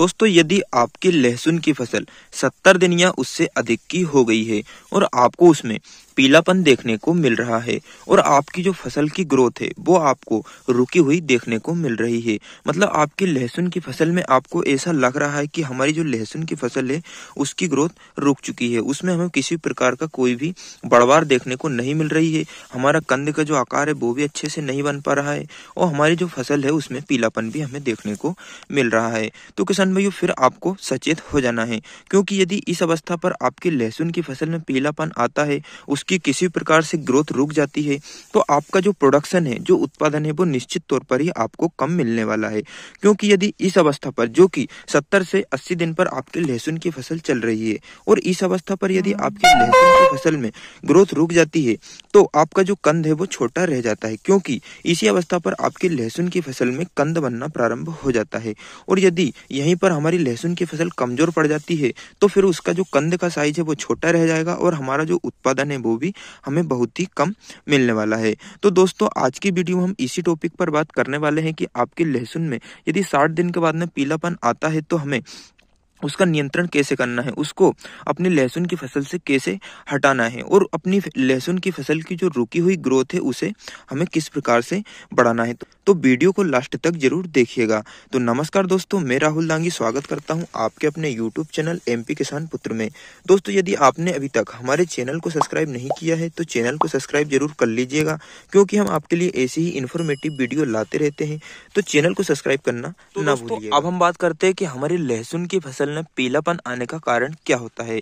दोस्तों यदि आपकी लहसुन की फसल 70 दिन या उससे अधिक की हो गई है और आपको उसमें पीलापन देखने को मिल रहा है और आपकी जो फसल की ग्रोथ है वो आपको रुकी हुई देखने को मिल रही है, मतलब आपकी लहसुन की फसल में आपको ऐसा लग रहा है कि हमारी जो लहसुन की फसल है उसकी ग्रोथ रुक चुकी है, उसमें हमें किसी प्रकार का कोई भी बढ़वार देखने को नहीं मिल रही है, हमारा कंद का जो आकार है वो भी अच्छे से नहीं बन पा रहा है और हमारी जो फसल है उसमें पीलापन भी हमें देखने को मिल रहा है, तो किसान भाइयों फिर आपको सचेत हो जाना है, क्योंकि यदि इस अवस्था पर आपकी लहसुन की फसल में पीलापन आता है, उसकी किसी प्रकार से ग्रोथ रुक जाती है, तो आपका जो प्रोडक्शन है, जो उत्पादन है वो निश्चित तौर पर ही आपको कम मिलने वाला है, क्योंकि यदि इस अवस्था पर जो कि 70 से 80 दिन पर आपकी लहसुन की फसल चल रही है और इस अवस्था पर यदि आपकी लहसुन की फसल में ग्रोथ रुक जाती है तो आपका जो कंद है वो छोटा रह जाता है, क्योंकि इसी अवस्था पर आपकी लहसुन की फसल में कंद बनना प्रारंभ हो जाता है और यदि यहीं पर हमारी लहसुन की फसल कमजोर पड़ जाती है तो फिर उसका जो कंद का साइज है वो छोटा रह जाएगा और हमारा जो उत्पादन है वो भी हमें बहुत ही कम मिलने वाला है। तो दोस्तों आज की वीडियो में हम इसी टॉपिक पर बात करने वाले हैं कि आपकी लहसुन में यदि 60 दिन के बाद में पीलापन आता है तो हमें उसका नियंत्रण कैसे करना है, उसको अपनी लहसुन की फसल से कैसे हटाना है और अपनी लहसुन की फसल की जो रुकी हुई ग्रोथ है उसे हमें किस प्रकार से बढ़ाना है। तो वीडियो को लास्ट तक जरूर देखिएगा। तो नमस्कार दोस्तों, मैं राहुल डांगी स्वागत करता हूं आपके अपने YouTube चैनल एमपी किसान पुत्र में। दोस्तों यदि आपने अभी तक हमारे चैनल को सब्सक्राइब नहीं किया है तो चैनल को सब्सक्राइब जरूर कर लीजिएगा, क्योंकि हम आपके लिए ऐसी ही इन्फॉर्मेटिव वीडियो लाते रहते हैं, तो चैनल को सब्सक्राइब करना ना भूलिएगा। अब हम बात करते हैं कि हमारी लहसुन की फसल में पीलापन आने का कारण क्या होता है।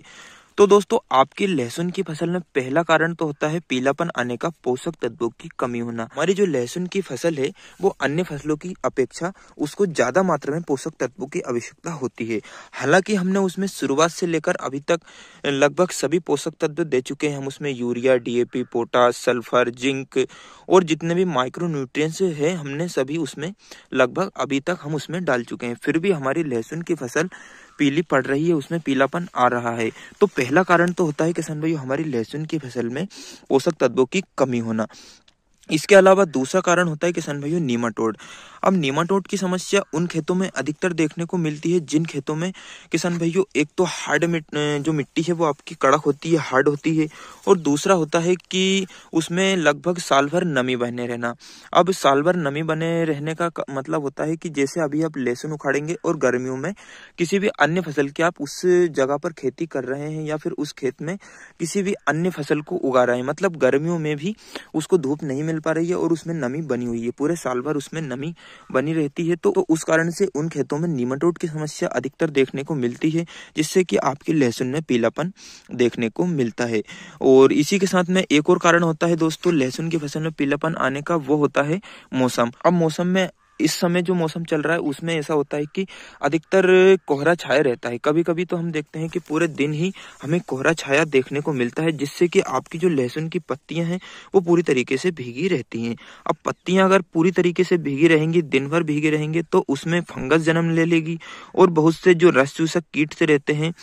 तो दोस्तों आपकी लहसुन की फसल में पहला कारण तो होता है पीलापन आने का पोषक तत्वों की कमी होना। हमारी जो लहसुन की फसल है वो अन्य फसलों की अपेक्षा उसको ज्यादा मात्रा में पोषक तत्वों की आवश्यकता होती है। हालांकि हमने उसमें शुरुआत से लेकर अभी तक लगभग सभी पोषक तत्व दे चुके हैं, हम उसमें urea, DAP, potash, sulphur, zinc और जितने भी माइक्रो न्यूट्रिएंट्स है हमने सभी उसमें लगभग अभी तक हम उसमें डाल चुके हैं, फिर भी हमारी लहसुन की फसल पीली पड़ रही है, उसमें पीलापन आ रहा है। तो पहला कारण तो होता है किसान भाई हमारी लहसुन की फसल में पोषक तत्वों की कमी होना। इसके अलावा दूसरा कारण होता है किसान भाइयों नीमाटोड। अब नीमाटोड की समस्या उन खेतों में अधिकतर देखने को मिलती है जिन खेतों में किसान भाइयों एक तो हार्ड जो मिट्टी है वो आपकी कड़क होती है, हार्ड होती है, और दूसरा होता है कि उसमें लगभग साल भर नमी बने रहना। अब साल भर नमी बने रहने का मतलब होता है कि जैसे अभी आप लहसुन उखाड़ेंगे और गर्मियों में किसी भी अन्य फसल की आप उस जगह पर खेती कर रहे हैं या फिर उस खेत में किसी भी अन्य फसल को उगा रहे हैं, मतलब गर्मियों में भी उसको धूप नहीं पा रही है और उसमें नमी बनी हुई है, पूरे साल भर उसमें नमी बनी रहती है, तो उस कारण से उन खेतों में नीमाटोड की समस्या अधिकतर देखने को मिलती है, जिससे कि आपकी लहसुन में पीलापन देखने को मिलता है। और इसी के साथ में एक और कारण होता है दोस्तों लहसुन की फसल में पीलापन आने का, वो होता है मौसम। अब मौसम में इस समय जो मौसम चल रहा है उसमें ऐसा होता है कि अधिकतर कोहरा छाया रहता है, कभी कभी तो हम देखते हैं कि पूरे दिन ही हमें कोहरा छाया देखने को मिलता है, जिससे कि आपकी जो लहसुन की पत्तियां हैं वो पूरी तरीके से भीगी रहती हैं। अब पत्तियां अगर पूरी तरीके से भीगी रहेंगी, दिन भर भीगे रहेंगे, तो उसमें फंगस जन्म ले लेगी और बहुत से जो रस चूसक कीट से रहते हैं,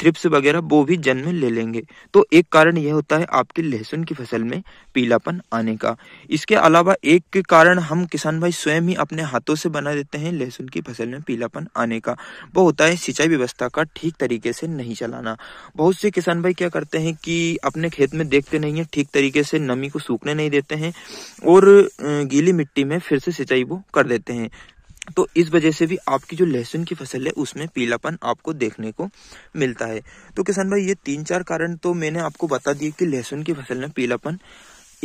थ्रिप्स वगैरह, वो भी जन्म ले लेंगे। तो एक कारण यह होता है आपकी लहसुन की फसल में पीलापन आने का। इसके अलावा एक कारण हम किसान भाई स्वयं ही अपने हाथों से बना देते हैं लहसुन की फसल में पीलापन आने का, वो होता है सिंचाई व्यवस्था का ठीक तरीके से नहीं चलाना। बहुत से किसान भाई क्या करते हैं कि अपने खेत में देखते नहीं है, ठीक तरीके से नमी को सूखने नहीं देते हैं और गीली मिट्टी में फिर से सिंचाई वो कर देते हैं, तो इस वजह से भी आपकी जो लहसुन की फसल है उसमें पीलापन आपको देखने को मिलता है। तो किसान भाई ये 3-4 कारण तो मैंने आपको बता दिए कि लहसुन की फसल में पीलापन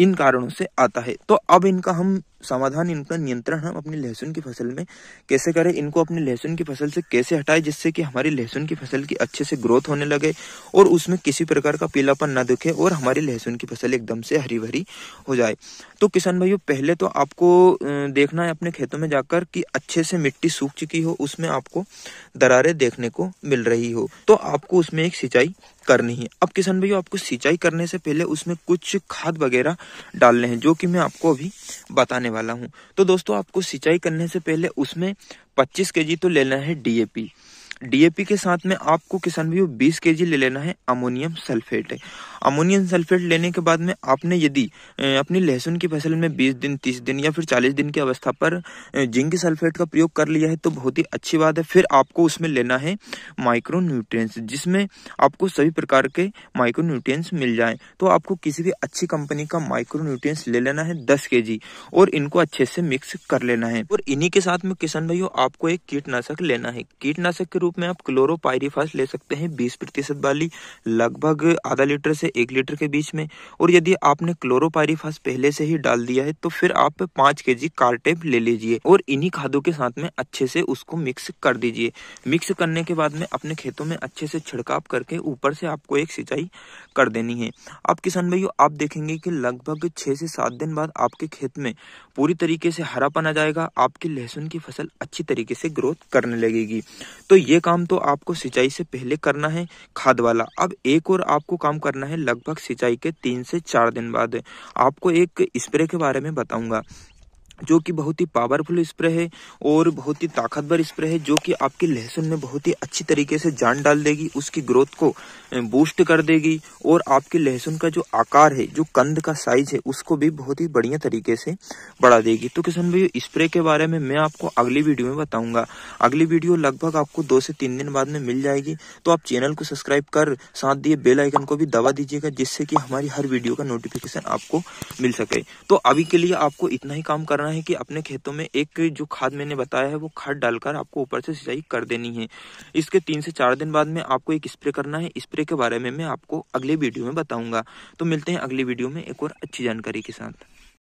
इन कारणों से आता है। तो अब इनका हम समाधान, इनका नियंत्रण हम अपनी लहसुन की फसल में कैसे करें, इनको अपनी लहसुन की फसल से कैसे हटाएं जिससे कि हमारी लहसुन की फसल की अच्छे से ग्रोथ होने लगे और उसमें किसी प्रकार का पीलापन ना दिखे और हमारी लहसुन की फसल एकदम से हरी भरी हो जाए। तो किसान भाइयों पहले तो आपको देखना है अपने खेतों में जाकर कि अच्छे से मिट्टी सूख चुकी हो, उसमें आपको दरारें देखने को मिल रही हो, तो आपको उसमें एक सिंचाई करनी है। अब किसान भाइयों आपको सिंचाई करने से पहले उसमें कुछ खाद वगैरह डालने हैं, जो कि मैं आपको अभी बताने वाला हूं। तो दोस्तों आपको सिंचाई करने से पहले उसमें 25 kg तो लेना है DAP। डीएपी के साथ में आपको किसान भाइयों 20 केजी ले लेना है अमोनियम सल्फेट। अमोनियम सल्फेट लेने के बाद में आपने यदि अपनी लहसुन की फसल में 20 दिन 30 दिन या फिर 40 दिन की अवस्था पर जिंक सल्फेट का प्रयोग कर लिया है तो बहुत ही अच्छी बात है। फिर आपको उसमें लेना है माइक्रो न्यूट्रिएंट्स, जिसमें आपको सभी प्रकार के माइक्रो न्यूट्रिएंट्स मिल जाएं। तो आपको किसी भी अच्छी कंपनी का माइक्रो न्यूट्रिएंट्स ले लेना है 10 केजी और इनको अच्छे से मिक्स कर लेना है। और इन्हीं के साथ में किसान भाइयों आपको एक कीटनाशक लेना है। कीटनाशक के रूप में आप क्लोरोपाइरीफास ले सकते हैं 20% वाली, लगभग आधा लीटर से 1 लीटर के बीच में। और यदि आपने क्लोरोपाइरीफास पहले से ही डाल दिया है तो फिर आप 5 केजी कार्टेप ले लीजिए और इन्हीं खादों के साथ में अच्छे से उसको मिक्स कर दीजिए। मिक्स करने के बाद में अपने खेतों में अच्छे से छिड़काव करके ऊपर से आपको एक सिंचाई कर देनी है। अब किसान भाइयों आप देखेंगे कि लगभग 6 से 7 दिन बाद आपके खेत में पूरी तरीके से हरापन आ जाएगा, आपकी लहसुन की फसल अच्छी तरीके से ग्रोथ करने लगेगी। तो ये काम तो आपको सिंचाई से पहले करना है खाद वाला। अब एक और आपको काम करना है लगभग सिंचाई के 3 से 4 दिन बाद। आपको एक स्प्रे के बारे में बताऊंगा जो कि बहुत ही पावरफुल स्प्रे है और बहुत ही ताकतवर स्प्रे है, जो कि आपकी लहसुन में बहुत ही अच्छी तरीके से जान डाल देगी, उसकी ग्रोथ को बूस्ट कर देगी और आपकी लहसुन का जो आकार है, जो कंद का साइज है, उसको भी बहुत ही बढ़िया तरीके से बढ़ा देगी। तो किसान भाई स्प्रे के बारे में मैं आपको अगली वीडियो में बताऊंगा। अगली वीडियो लगभग आपको 2 से 3 दिन बाद में मिल जाएगी। तो आप चैनल को सब्सक्राइब कर साथ दिए बेल आइकन को भी दबा दीजिएगा, जिससे कि हमारी हर वीडियो का नोटिफिकेशन आपको मिल सके। तो अभी के लिए आपको इतना ही काम करना है कि अपने खेतों में एक जो खाद मैंने बताया है वो खाद डालकर आपको ऊपर से सिंचाई कर देनी है। इसके 3 से 4 दिन बाद में आपको एक स्प्रे करना है। स्प्रे के बारे में मैं आपको अगले वीडियो में बताऊंगा। तो मिलते हैं अगली वीडियो में एक और अच्छी जानकारी के साथ।